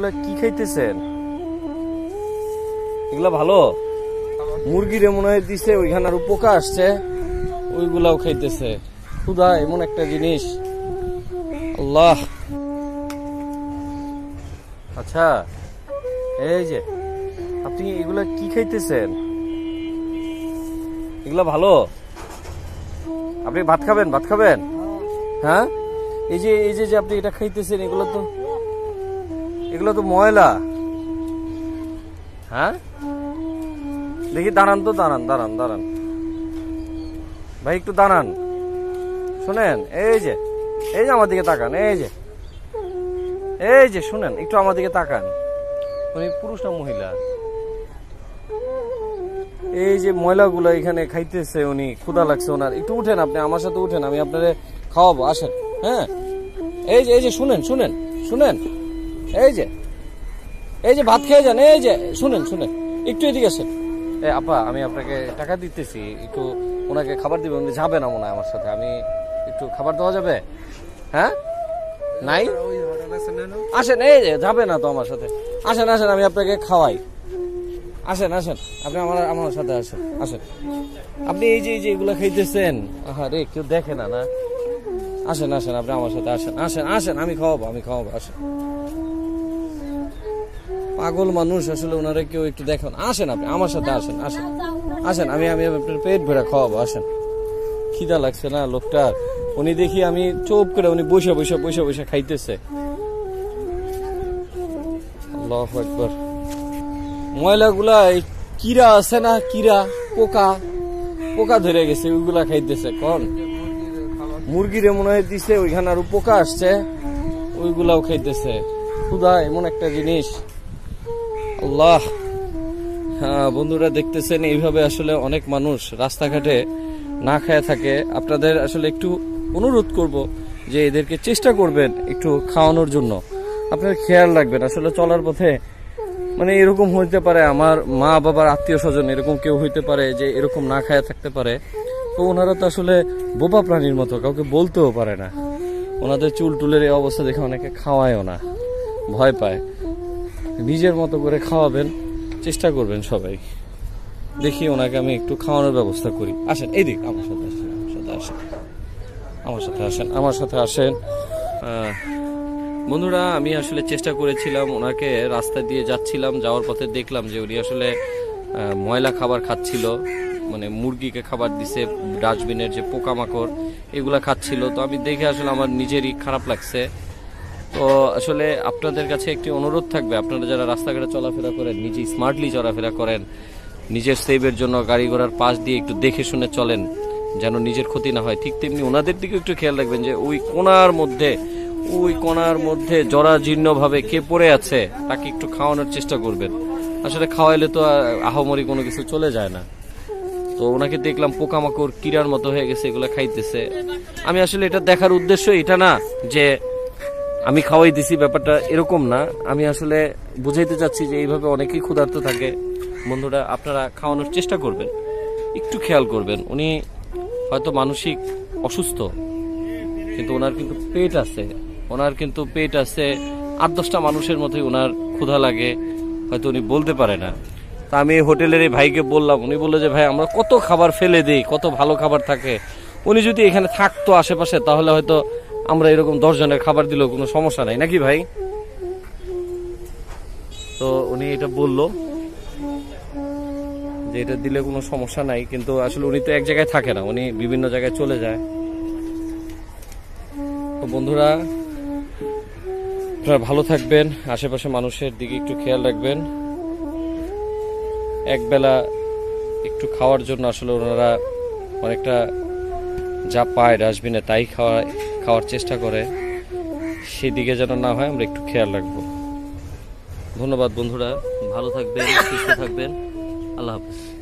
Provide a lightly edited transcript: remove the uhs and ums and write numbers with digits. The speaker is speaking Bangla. এগুলা কি খাইতেছেন? এগুলা ভালো মুরগির মনে হয় দিছে, ওইখানে আর পোকা আসছে ওইগুলাও খাইতেছে। ক্ষুধা এমন একটা জিনিস, আল্লাহ। আচ্ছা এই যে আপনি এগুলা কি খাইতেছেন? এগুলা ভালো। আপনি ভাত খাবেন? ভাত খাবেন? হ্যাঁ। এই যে আপনি এটা খাইতেছেন, এগুলো তো ময়লা। হ্যাঁ দেখি, দাঁড়ান ভাই, একটু দাঁড়ান। শুনেন, এই যে আমার দিকে তাকান, এই যে শুনেন, একটু আমার দিকে তাকান। উনি পুরুষ না মহিলা? এই যে ময়লাগুলো এখানে খাইতেছে উনি, ক্ষুধা লাগছে ওনার। একটু উঠেন, আপনি আমার সাথে উঠেন, আমি আপনারে খাওয়াবো, আসেন। হ্যাঁ এই যে শুনেন, এই যে ভাত খেয়ে যান। এই যে শুনেন, একটু এদিকে আসেন। আপা, আমি আপনাকে টাকা দিতেছি, একটু ওনাকে খাবার দিবেন। উনি যাবে না মনে হয় আমার সাথে, আমি একটু খাবার দেওয়া যাবে? হ্যাঁ নাই, আসেন। এই যে যাবে না তো আমার সাথে, আসেন আমি আপনাকে খাওয়াই। আসেন আপনি আমার সাথে আসেন। আপনি এই যে এগুলা খাইতেছেন, আহা রে কেউ দেখে না। না আসেন আপনি আমার সাথে আসেন, আমি খাওয়াবো। আসেন, পাগল মানুষ আসলে, ওনারা কেউ একটু দেখেন। আসেন আপনি আমার সাথে আসেন, আমি আপনার পেট ভরে খাওয়াবো। আসেন, খিদা লাগছে না লোকটার। উনি দেখি আমি চুপ করে, উনি বসে খাইতেছে। আল্লাহু আকবার। ময়লাগুলা কিরা আছে না, কিরা পোকা ধরে গেছে, ওইগুলা খাইতেছে। কোন মুরগির মনে হয় দিছে, ওইখানে আর পোকা আসছে ওইগুলাও খাইতেছে। ক্ষুধা এমন একটা জিনিস, আল্লাহ। হ্যাঁ বন্ধুরা, দেখতেছেন এইভাবে আসলে অনেক মানুষ রাস্তাঘাটে না খায় থাকে। আপনাদের আসলে একটু অনুরোধ করব যে এদেরকে চেষ্টা করবেন একটু খাওয়ানোর জন্য। আপনার খেয়াল রাখবেন, আসলে চলার পথে মানে এরকম হইতে পারে, আমার মা বাবার আত্মীয় স্বজন এরকম কেউ হইতে পারে যে এরকম না খায়া থাকতে পারে। তো ওনারা তো আসলে বোবা প্রাণীর মতো, কাউকে বলতেও পারে না। ওনাদের চুল টুলের এই অবস্থা দেখে অনেকে খাওয়ায়ও না, ভয় পায়। নিজের মতো করে খাওয়াবেন, চেষ্টা করবেন সবাই। দেখি ওনাকে আমি একটু খাওয়ানোর ব্যবস্থা করি। আসেন এইদিক, আমার সাথে আসেন। বন্ধুরা, আমি আসলে চেষ্টা করেছিলাম, ওনাকে রাস্তা দিয়ে যাচ্ছিলাম, যাওয়ার পথে দেখলাম যে উনি আসলে ময়লা খাবার খাচ্ছিল। মানে মুরগিকে খাবার দিছে, ডাস্টবিনের যে পোকামাকড় এগুলা খাচ্ছিল। তো আমি দেখে আসলে আমার নিজেরই খারাপ লাগছে। তো আসলে আপনাদের কাছে একটি অনুরোধ থাকবে, আপনারা যারা রাস্তাঘাটে চলাফেরা করেন, নিজে স্মার্টলি চলাফেরা করেন, নিজের সেভের জন্য গাড়ি ঘোড়ার পাশ দিয়ে একটু দেখে শুনে চলেন, যেন নিজের ক্ষতি না হয়। ঠিক তেমনি ওনাদের দিকে একটু খেয়াল রাখবেন যে ওই কোণার মধ্যে জরাজীর্ণভাবে কে পড়ে আছে তাকে একটু খাওয়ানোর চেষ্টা করবেন। আসলে খাওয়াইলে তো আহামরি কোনো কিছু চলে যায় না। তো ওনাকে দেখলাম পোকামাকড় কিরার মতো হয়ে গেছে, এগুলো খাইতেছে। আমি আসলে এটা দেখার উদ্দেশ্য এটা না যে আমি খাওয়াই দিছি, ব্যাপারটা এরকম না। আমি আসলে বুঝাইতে চাচ্ছি যে এইভাবে অনেকেই ক্ষুধার্ত থাকে। বন্ধুরা, আপনারা খাওয়ানোর চেষ্টা করবেন, একটু খেয়াল করবেন। উনি হয়তো মানসিক অসুস্থ, কিন্তু ওনার কিন্তু পেট আছে, আট 10টা মানুষের মতোই ওনার ক্ষুধা লাগে, হয়তো উনি বলতে পারে না। তা আমি হোটেলের এই ভাইকে বললাম, উনি বললো যে ভাই আমরা কত খাবার ফেলে দিই, কত ভালো খাবার থাকে। উনি যদি এখানে থাকতো আশেপাশে, তাহলে হয়তো আমরা এরকম 10 জনের খাবার দিলেও কোনো সমস্যা নাই, নাকি ভাই? তো উনি এটা বললো যে এটা দিলে কোনো সমস্যা নাই, কিন্তু আসলে উনি তো এক জায়গায় থাকে না, উনি বিভিন্ন জায়গায় চলে যায়। তো বন্ধুরা, আপনারা ভালো থাকবেন, আশেপাশে মানুষের দিকে একটু খেয়াল রাখবেন। একবেলা একটু খাওয়ার জন্য আসলে ওনারা অনেকটা যা পায় ডাস্টবিনে তাই খাওয়ার চেষ্টা করে, সেদিকে যেন না হয় আমরা একটু খেয়াল রাখবো। ধন্যবাদ বন্ধুরা, ভালো থাকবেন, সুস্থ থাকবেন, আল্লাহ হাফেজ।